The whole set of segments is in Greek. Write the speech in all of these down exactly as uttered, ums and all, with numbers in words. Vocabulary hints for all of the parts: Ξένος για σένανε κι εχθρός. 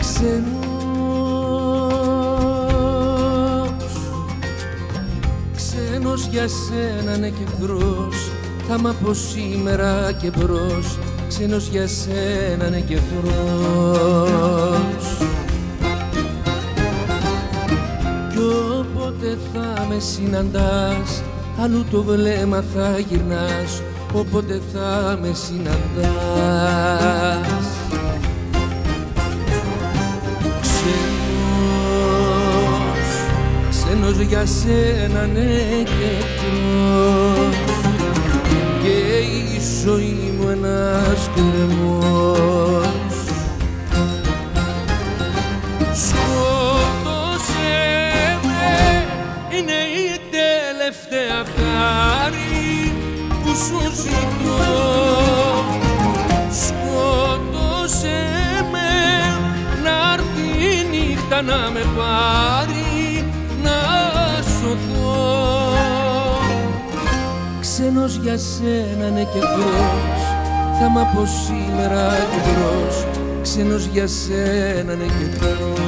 Ξένος για σένανε κι εχθρός, θα μ' από σήμερα και μπρος. Ξένος για σένανε κι εχθρός. Κι όποτε θα με συναντάς, αλλού το βλέμμα θα γυρνάς. Όποτε θα με συναντάς. Ξένος για σένανε κι εχθρός, και η ζωή μου ένας κρεμός. Σκότωσέ με, είναι η τελευταία χάρη που σου ζητώ. Σκότωσέ με, να έρθει η νύχτα να με πάρει. Ξένος για σένανε κι εχθρός, θα μ' από σήμερα και μπρος. Ξένος για σένανε κι εχθρός.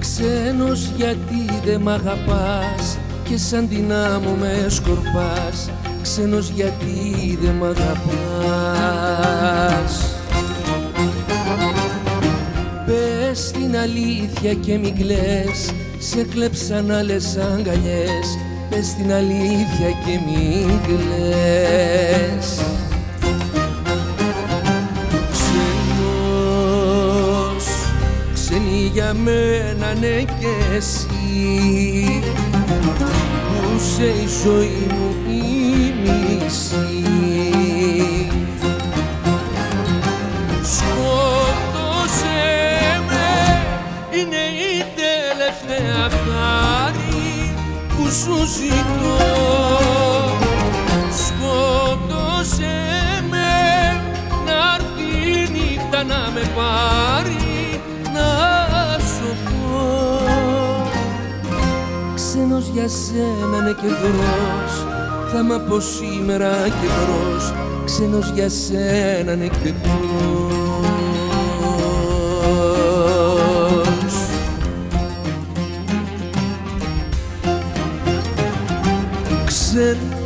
Ξένος γιατί δε μ' αγαπάς και σαν την άμμο με σκορπάς. Ξένος γιατί δε μ' αγαπάς. Πες την αλήθεια και μην κλαις, σε κλέψαν άλλες αγκαλιές. Πες την αλήθεια και μην κλαις. Ξένοι για μένα ναι κι εσύ, που σε η ζωή μου η μισή. Σκότωσέ με, είναι η τελευταία χάρη που σου ζητώ. Σκότωσέ με, να έρθει η νύχτα να με πάρει. Ξένος για σένανε κι εχθρός, θα μ' από σήμερα και μπρος. Ξένος για σένανε κι εχθρός. Ξένος